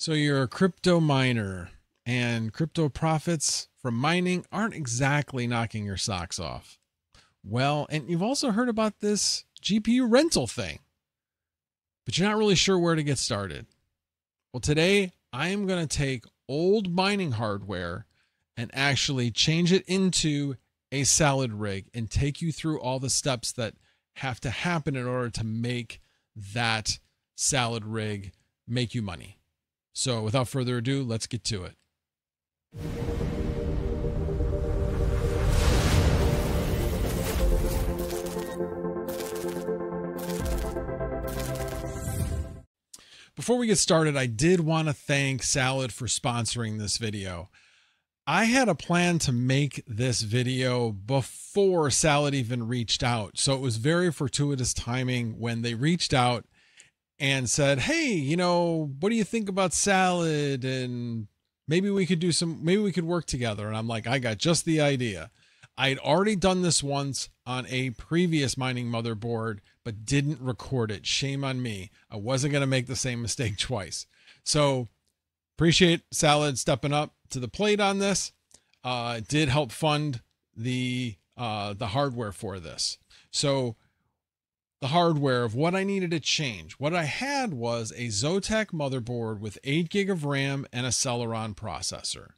So you're a crypto miner, and crypto profits from mining aren't exactly knocking your socks off. Well, and you've also heard about this GPU rental thing, but you're not really sure where to get started. Well, today I am going to take old mining hardware and actually change it into a Salad rig and take you through all the steps that have to happen in order to make that Salad rig make you money. So without further ado, let's get to it. Before we get started, I did want to thank Salad for sponsoring this video. I had a plan to make this video before Salad even reached out. So it was very fortuitous timing when they reached out and said, hey, you know, what do you think about Salad? And maybe we could do some, maybe we could work together. And I'm like, I got just the idea. I'd already done this once on a previous mining motherboard, but didn't record it. Shame on me. I wasn't going to make the same mistake twice. So appreciate Salad stepping up to the plate on this. It did help fund the hardware for this. So the hardware of what I needed to change. What I had was a Zotac motherboard with 8 GB of RAM and a Celeron processor.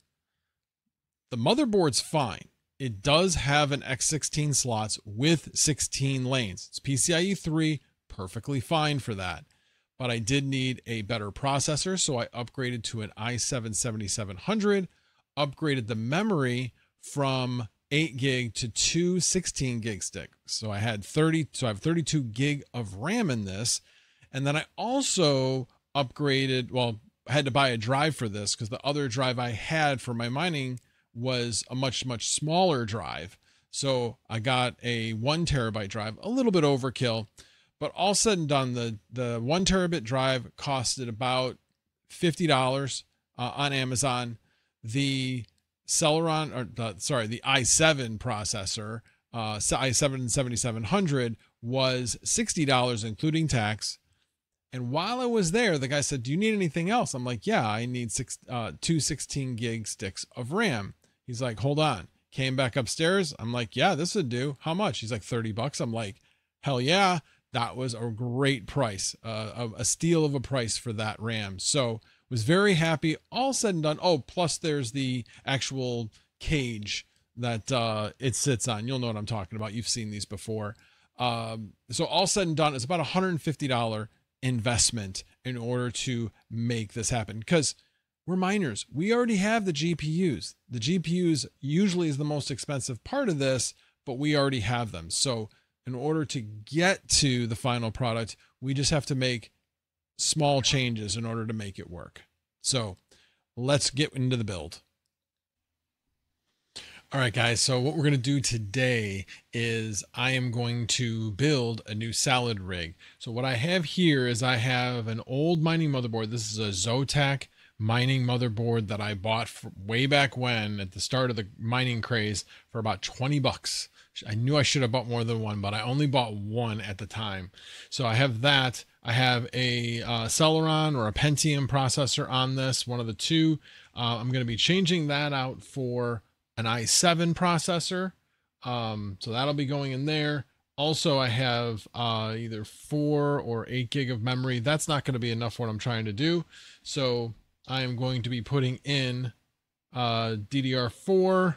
The motherboard's fine. It does have an X16 slots with 16 lanes. It's PCIe 3, perfectly fine for that. But I did need a better processor, so I upgraded to an i7-7700, upgraded the memory from 8 GB to 2 16-GB sticks. So I had 32 GB of RAM in this. And then I also upgraded, well, I had to buy a drive for this because the other drive I had for my mining was a much smaller drive. So I got a 1 TB drive, a little bit overkill, but all said and done, the 1 TB drive costed about $50 on Amazon. The Celeron, or the i7 processor, i7-7700 was $60 including tax. And while I was there, the guy said, do you need anything else? I'm like, yeah, I need two 16-GB sticks of RAM. He's like, hold on. Came back upstairs. I'm like, yeah, this would do. How much? He's like, 30 bucks. I'm like, hell yeah. That was a great price, a steal of a price for that RAM. So was very happy, all said and done. Oh, plus there's the actual cage that it sits on. You'll know what I'm talking about. You've seen these before. So all said and done, it's about $150 investment in order to make this happen, because we're miners. We already have the GPUs. The GPUs usually is the most expensive part of this, but we already have them. So in order to get to the final product, we just have to make small changes in order to make it work. So let's get into the build. All right, guys. So what we're going to do today is I am going to build a new Salad rig. So what I have here is I have an old mining motherboard. This is a Zotac mining motherboard that I bought way back when at the start of the mining craze for about 20 bucks. I knew I should have bought more than one, but I only bought one at the time. So I have that. I have a Celeron or a Pentium processor on this, one of the two. I'm going to be changing that out for an i7 processor. So that'll be going in there. Also, I have either 4 or 8 GB of memory. That's not going to be enough for what I'm trying to do. So I am going to be putting in DDR4,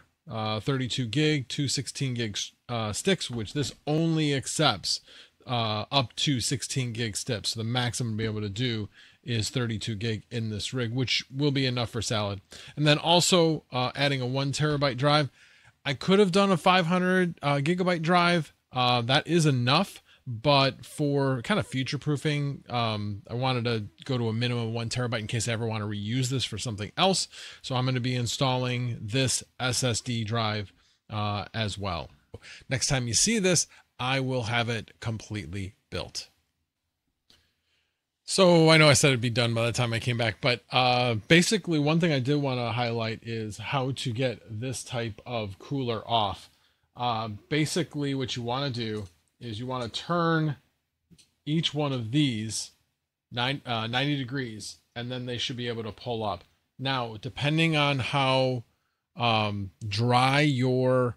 32 GB, 2 16-GB sticks, which this only accepts up to 16-GB sticks. So the maximum to be able to do is 32 GB in this rig, which will be enough for Salad. And then also adding a 1 TB drive. I could have done a 500 GB drive. That is enough. But for kind of future proofing, I wanted to go to a minimum 1 TB in case I ever want to reuse this for something else. So I'm going to be installing this SSD drive as well. Next time you see this, I will have it completely built. So I know I said it'd be done by the time I came back, but basically one thing I did want to highlight is how to get this type of cooler off. Basically what you want to do is you want to turn each one of these 90 degrees and then they should be able to pull up. Now, depending on how dry your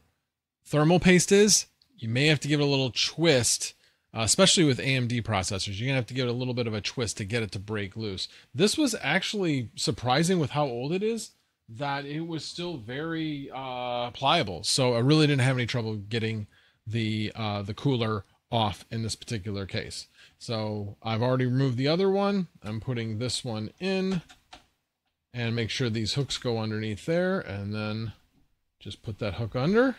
thermal paste is, you may have to give it a little twist, especially with AMD processors. You're gonna have to give it a little bit of a twist to get it to break loose. This was actually surprising with how old it is, that it was still very pliable. So I really didn't have any trouble getting the cooler off in this particular case. So I've already removed the other one. I'm putting this one in, and make sure these hooks go underneath there, and then just put that hook under,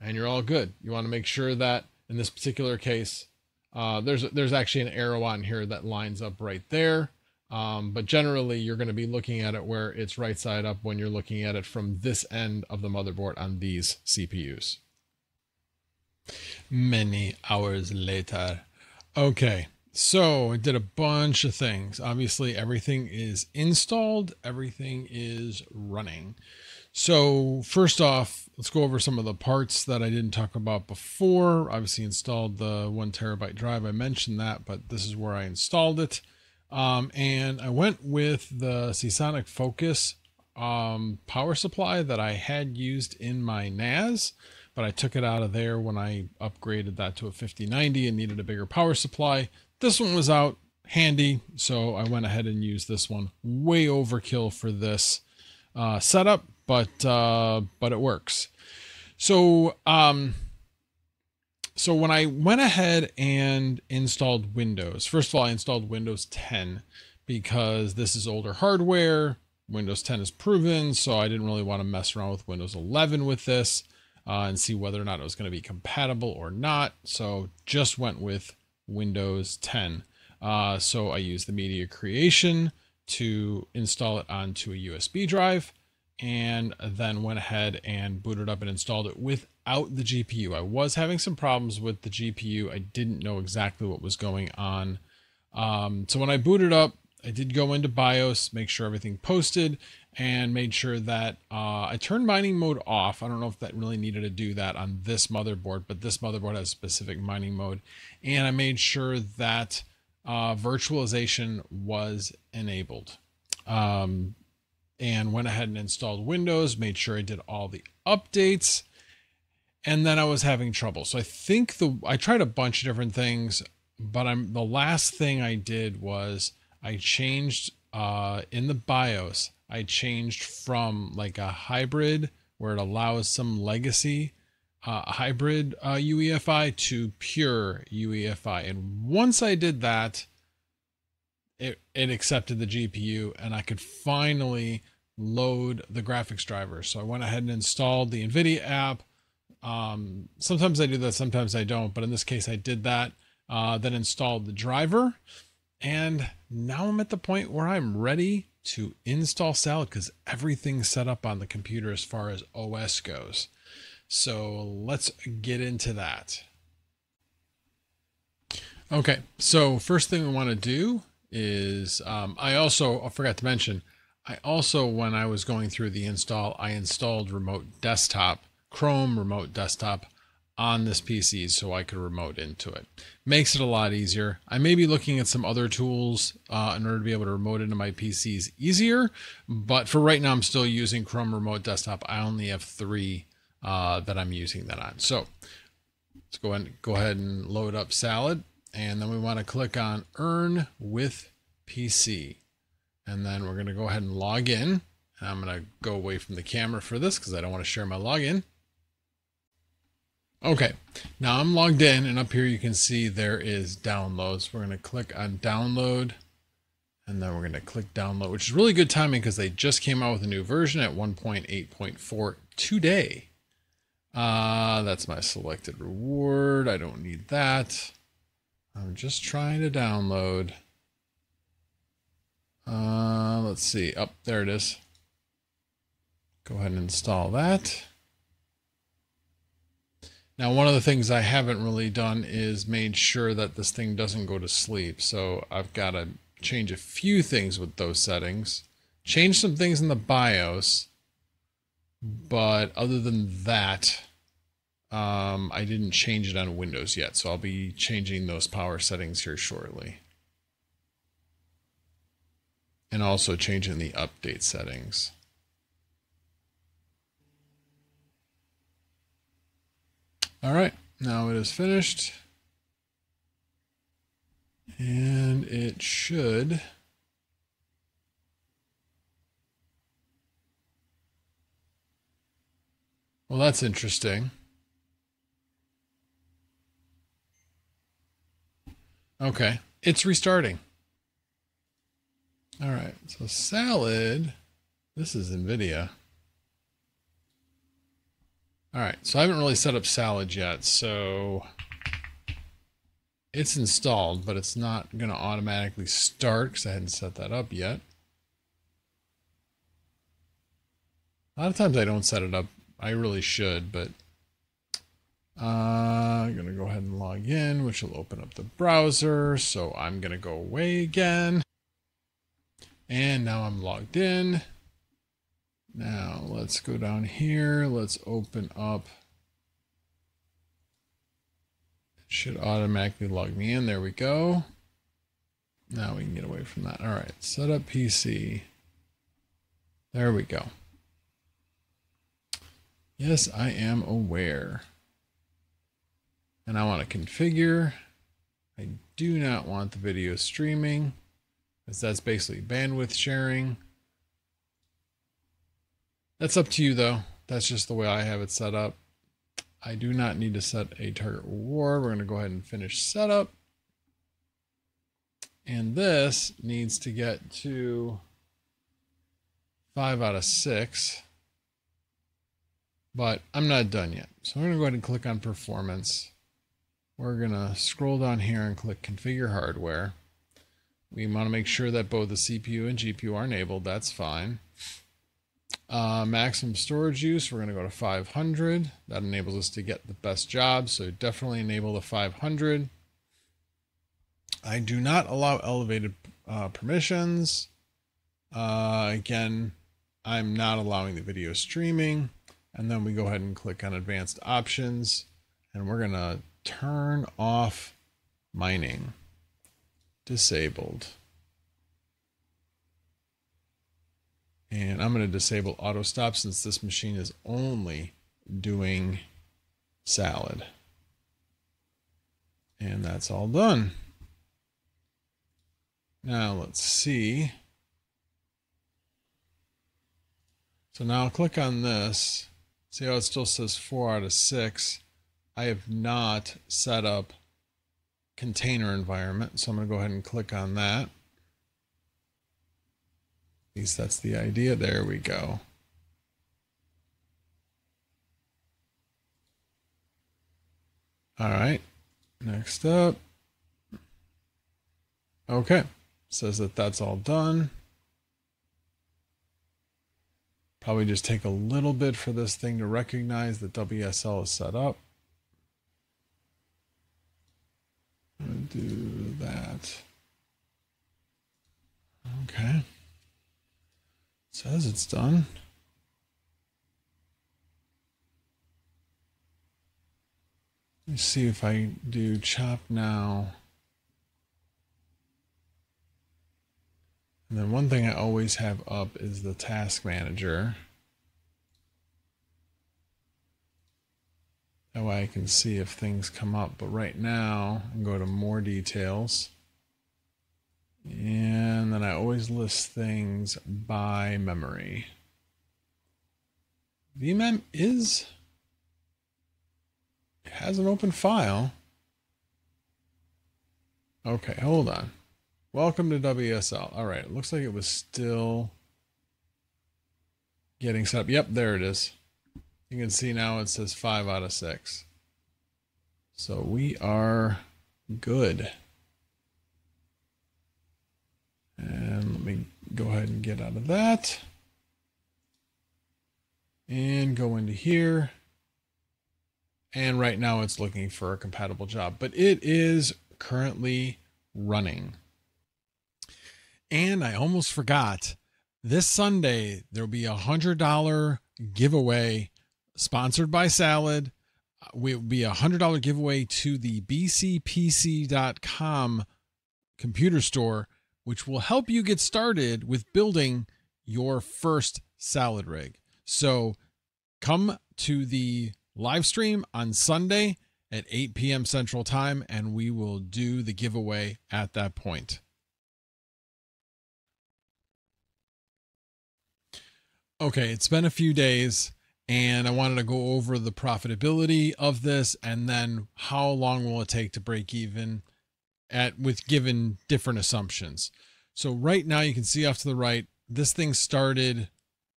and you're all good. You want to make sure that in this particular case, there's actually an arrow on here that lines up right there. But generally you're going to be looking at it where it's right side up when you're looking at it from this end of the motherboard on these CPUs. Many hours later. Okay, so I did a bunch of things. Obviously everything is installed, everything is running. So first off, let's go over some of the parts that I didn't talk about before. Obviously installed the 1 terabyte drive. I mentioned that, but this is where I installed it. And I went with the Seasonic Focus power supply that I had used in my NAS, but I took it out of there when I upgraded that to a 5090 and needed a bigger power supply. This one was out handy, so I went ahead and used this one. Way overkill for this setup, but it works. So so when I went ahead and installed Windows, first of all, I installed Windows 10 because this is older hardware. Windows 10 is proven, so I didn't really want to mess around with Windows 11 with this and see whether or not it was going to be compatible or not. So just went with Windows 10. So I used the media creation to install it onto a USB drive, and then went ahead and booted up and installed it without the GPU. I was having some problems with the GPU. I didn't know exactly what was going on. So when I booted up, I did go into BIOS, make sure everything posted, and made sure that I turned mining mode off. I don't know if that really needed to do that on this motherboard, but this motherboard has specific mining mode. And I made sure that virtualization was enabled. And went ahead and installed Windows, made sure I did all the updates, and then I was having trouble. So I think I tried a bunch of different things, but the last thing I did was I changed in the BIOS. I changed from like a hybrid where it allows some legacy hybrid UEFI to pure UEFI. And once I did that, it accepted the GPU, and I could finally load the graphics driver. So I went ahead and installed the Nvidia app. Sometimes I do that, sometimes I don't, but in this case I did that, then installed the driver. And now I'm at the point where I'm ready to install Salad because everything's set up on the computer as far as OS goes. So let's get into that. Okay, so first thing we want to do is I forgot to mention, I also, when I was going through the install, I installed remote desktop, Chrome remote desktop on this PC so I could remote into it. Makes it a lot easier. I may be looking at some other tools in order to be able to remote into my PCs easier, but for right now I'm still using Chrome remote desktop. I only have 3 that I'm using that on. So let's go ahead and load up Salad. And then we want to click on Earn with PC. And then we're going to go ahead and log in. And I'm going to go away from the camera for this because I don't want to share my login. Okay, now I'm logged in, and up here you can see there is downloads. We're going to click on download, and then we're going to click download, which is really good timing because they just came out with a new version at 1.8.4 today. That's my selected reward. I don't need that. I'm just trying to download. Let's see. Oh, there it is. Go ahead and install that. Now, one of the things I haven't really done is made sure that this thing doesn't go to sleep. So I've got to change a few things with those settings. Change some things in the BIOS. But other than that, I didn't change it on Windows yet, so I'll be changing those power settings here shortly. and also changing the update settings. All right, now it is finished. And it should . Well, that's interesting. Okay, it's restarting. All right, so Salad, this is Nvidia. All right, so I haven't really set up Salad yet, so it's installed, but it's not going to automatically start because I hadn't set that up yet. A lot of times I don't set it up. I really should, but I'm going to go ahead and log in, which will open up the browser. So I'm going to go away again. And now I'm logged in. Now let's go down here. Let's open up. Should automatically log me in. There we go. Now we can get away from that. All right, set up PC. There we go. Yes, I am aware. And I want to configure. I do not want the video streaming, because that's basically bandwidth sharing. That's up to you though. That's just the way I have it set up. I do not need to set a target reward. We're going to go ahead and finish setup. And this needs to get to 5 out of 6. But I'm not done yet. So I'm going to go ahead and click on performance. We're going to scroll down here and click configure hardware. We want to make sure that both the CPU and GPU are enabled. That's fine. Maximum storage use, we're going to go to 500. That enables us to get the best job, so definitely enable the 500. I do not allow elevated permissions. Again, I'm not allowing the video streaming. And then we go ahead and click on advanced options, and we're going to turn off mining. Disabled. And I'm going to disable auto stop since this machine is only doing Salad. And that's all done. Now let's see. So now I'll click on this. See how it still says 4 out of 6. I have not set up container environment. So I'm going to go ahead and click on that. At least that's the idea. There we go. All right, next up. Okay, says that that's all done. Probably just take a little bit for this thing to recognize that WSL is set up. I'm gonna do that. Okay. Says it's done. Let me see if I do chop now. And then one thing I always have up is the task manager. That way I can see if things come up. But right now, I can go to more details. And then I always list things by memory. Vmem has an open file. Okay, hold on. Welcome to WSL. All right, it looks like it was still getting set up. Yep, there it is. You can see now it says 5 out of 6. So we are good. And let me go ahead and get out of that and go into here. And right now it's looking for a compatible job, but it is currently running. And I almost forgot, this Sunday there'll be a $100 giveaway sponsored by Salad. It will be a $100 giveaway to the bcpc.com computer store. which will help you get started with building your first salad rig. So come to the live stream on Sunday at 8 p.m. Central Time, and we will do the giveaway at that point. Okay, it's been a few days, and I wanted to go over the profitability of this, and then how long will it take to break even with given different assumptions. So right now you can see off to the right, this thing started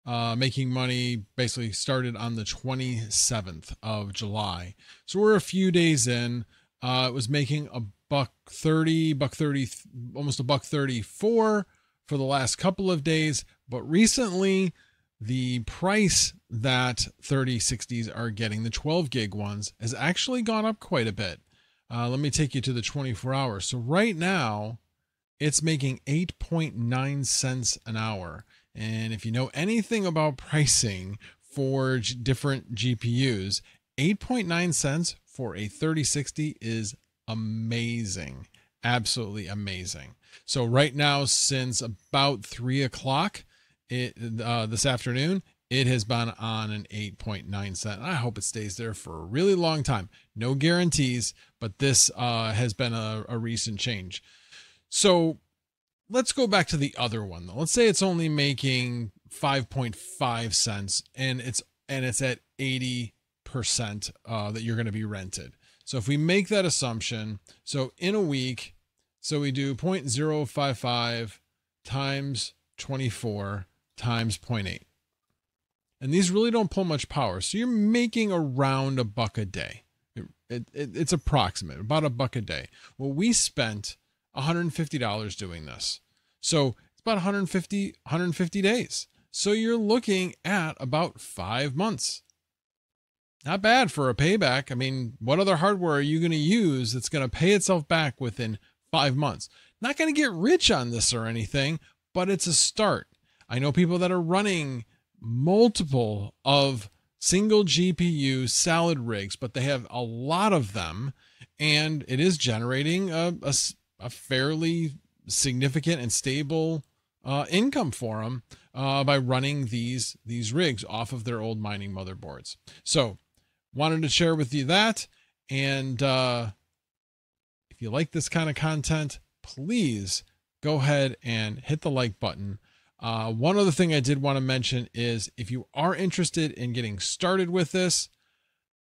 making money, basically started on the 27th of July. So we're a few days in. It was making $1.30, almost $1.34 for the last couple of days, but recently, the price that 3060s are getting, the 12 gig ones, has actually gone up quite a bit. Let me take you to the 24 hours. So right now it's making 8.9 cents an hour. And if you know anything about pricing for different GPUs, 8.9 cents for a 3060 is amazing. Absolutely amazing. So right now, since about 3 o'clock, this afternoon, it has been on an 8.9 cent. I hope it stays there for a really long time. No guarantees, but this has been a recent change. So let's go back to the other one though. Let's say it's only making 5.5 cents and it's at 80% that you're going to be rented. So if we make that assumption, so in a week, so we do 0.055 times 24 times 0.8, and these really don't pull much power, so you're making around $1 a day. It's approximate, about $1 a day. Well, we spent $150 doing this, so it's about 150 days, so you're looking at about 5 months. Not bad for a payback. I mean, what other hardware are you going to use that's going to pay itself back within 5 months? Not going to get rich on this or anything, but it's a start. I know people that are running multiple of single GPU salad rigs, but they have a lot of them, and it is generating a fairly significant and stable income for them by running these rigs off of their old mining motherboards. So wanted to share with you that. And if you like this kind of content, please go ahead and hit the like button. One other thing I did want to mention is if you are interested in getting started with this,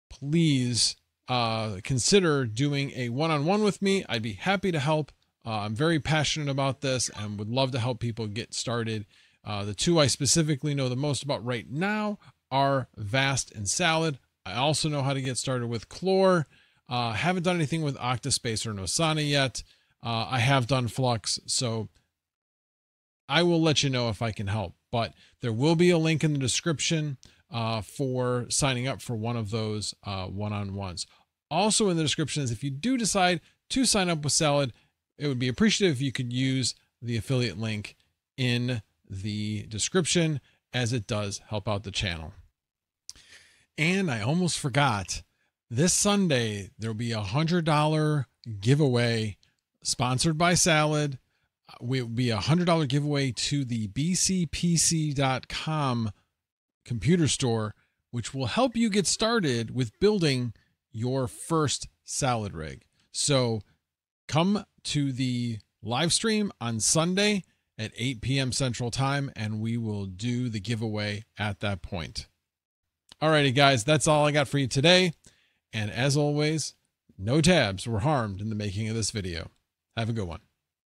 please consider doing a one-on-one with me. I'd be happy to help. I'm very passionate about this and would love to help people get started. The two I specifically know the most about right now are Vast and Salad. I also know how to get started with Clore. Haven't done anything with Octaspace or Nosana yet. I have done Flux, so I will let you know if I can help, but there will be a link in the description for signing up for one of those one-on-ones. Also in the description is if you do decide to sign up with Salad, it would be appreciative if you could use the affiliate link in the description, as it does help out the channel. And I almost forgot, this Sunday there'll be $100 giveaway sponsored by Salad. It will be $100 giveaway to the bcpc.com computer store, which will help you get started with building your first salad rig. So come to the live stream on Sunday at 8 p.m. Central Time, and we will do the giveaway at that point. Alrighty, guys, that's all I got for you today. And as always, no tabs were harmed in the making of this video. Have a good one.